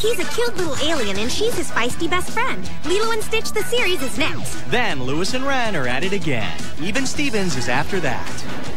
He's a cute little alien, and she's his feisty best friend. Lilo and Stitch: The Series is next. Then Lewis and Ren are at it again. Even Stevens is after that.